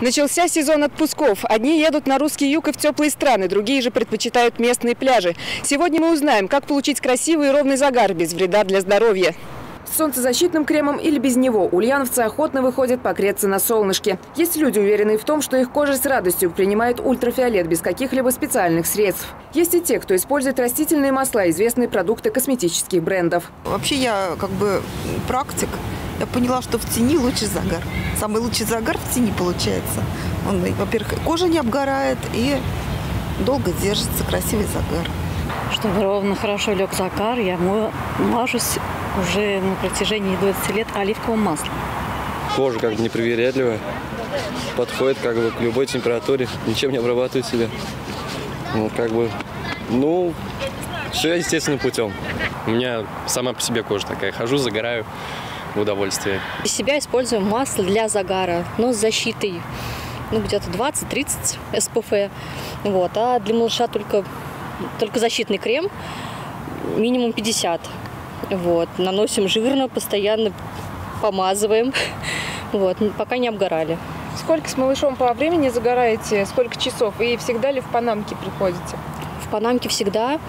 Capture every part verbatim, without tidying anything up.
Начался сезон отпусков. Одни едут на русский юг и в теплые страны, другие же предпочитают местные пляжи. Сегодня мы узнаем, как получить красивый и ровный загар без вреда для здоровья. С солнцезащитным кремом или без него ульяновцы охотно выходят погреться на солнышке. Есть люди, уверенные в том, что их кожа с радостью принимает ультрафиолет без каких-либо специальных средств. Есть и те, кто использует растительные масла, известные продукты косметических брендов. Вообще я как бы практик. Я поняла, что в тени лучше загар. Самый лучший загар в тени получается. Он, во-первых, кожа не обгорает и долго держится красивый загар. Чтобы ровно хорошо лег загар, я мажусь уже на протяжении двадцати лет оливковым маслом. Кожа как бы непривередливая, подходит как бы к любой температуре, ничем не обрабатывает себя. Ну, как бы, ну, все естественным путем. У меня сама по себе кожа такая, хожу, загораю в удовольствие. Из себя использую масло для загара, но с защитой, ну, где-то двадцать-тридцать эс пэ эф, вот, а для малыша только... Только защитный крем, минимум пятьдесят. Вот. Наносим жирно, постоянно помазываем, вот. Пока не обгорали. Сколько с малышом по времени загораете, сколько часов? И всегда ли в панамке приходите? В панамке всегда,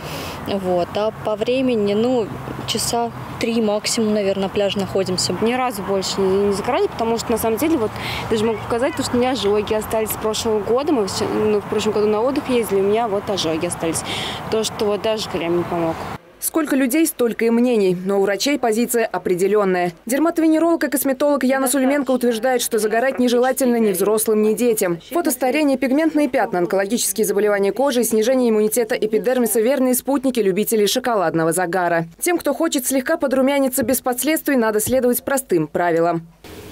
вот. А по времени, ну, часа три максимум, наверное, на пляже находимся. Ни разу больше не загорали, потому что, на самом деле, вот, даже могу показать, то, что у меня ожоги остались с прошлого года. Мы все, ну, в прошлом году на отдых ездили, у меня вот ожоги остались. То, что вот даже крем не помог. Сколько людей, столько и мнений. Но у врачей позиция определенная. Дерматовенеролог и косметолог Яна Сульменко утверждает, что загорать нежелательно ни взрослым, ни детям. Фотостарение, пигментные пятна, онкологические заболевания кожи и снижение иммунитета эпидермиса – верные спутники любителей шоколадного загара. Тем, кто хочет слегка подрумяниться без последствий, надо следовать простым правилам.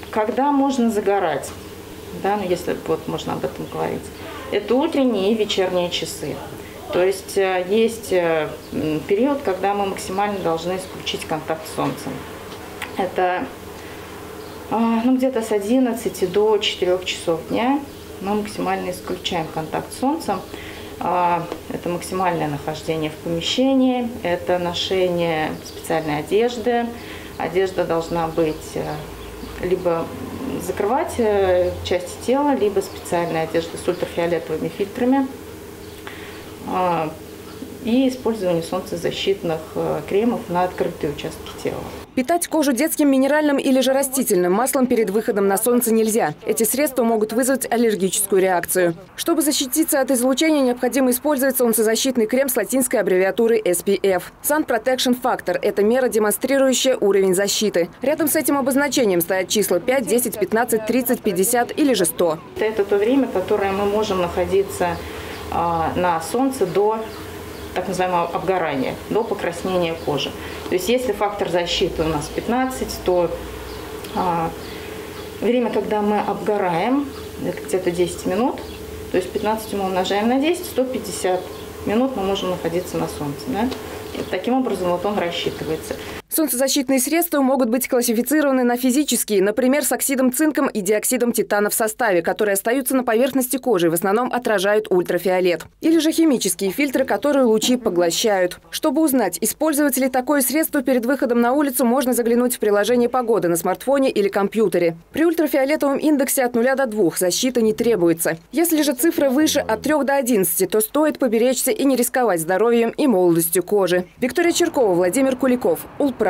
Когда можно загорать? Да, ну если вот можно об этом говорить. Это утренние и вечерние часы. То есть есть период, когда мы максимально должны исключить контакт с солнцем. Это ну, где-то с одиннадцати до четырёх часов дня мы максимально исключаем контакт с солнцем. Это максимальное нахождение в помещении, это ношение специальной одежды. Одежда должна быть либо закрывать части тела, либо специальная одежда с ультрафиолетовыми фильтрами. И использование солнцезащитных кремов на открытые участки тела. Питать кожу детским минеральным или же растительным маслом перед выходом на солнце нельзя. Эти средства могут вызвать аллергическую реакцию. Чтобы защититься от излучения, необходимо использовать солнцезащитный крем с латинской аббревиатурой эс пэ эф. Sun Protection Factor – это мера, демонстрирующая уровень защиты. Рядом с этим обозначением стоят числа пять, десять, пятнадцать, тридцать, пятьдесят или же сто. Это то время, которое мы можем находиться на солнце до так называемого обгорания, до покраснения кожи. То есть если фактор защиты у нас пятнадцать, то а, время, когда мы обгораем, это где-то десять минут, то есть пятнадцать мы умножаем на десять, сто пятьдесят минут мы можем находиться на солнце. Да? И таким образом вот он рассчитывается. Солнцезащитные средства могут быть классифицированы на физические, например, с оксидом цинком и диоксидом титана в составе, которые остаются на поверхности кожи и в основном отражают ультрафиолет. Или же химические фильтры, которые лучи поглощают. Чтобы узнать, использовать ли такое средство перед выходом на улицу, можно заглянуть в приложение «Погода» на смартфоне или компьютере. При ультрафиолетовом индексе от нуля до двух защита не требуется. Если же цифры выше от трёх до одиннадцати, то стоит поберечься и не рисковать здоровьем и молодостью кожи. Виктория Чиркова, Владимир Куликов, Улпра.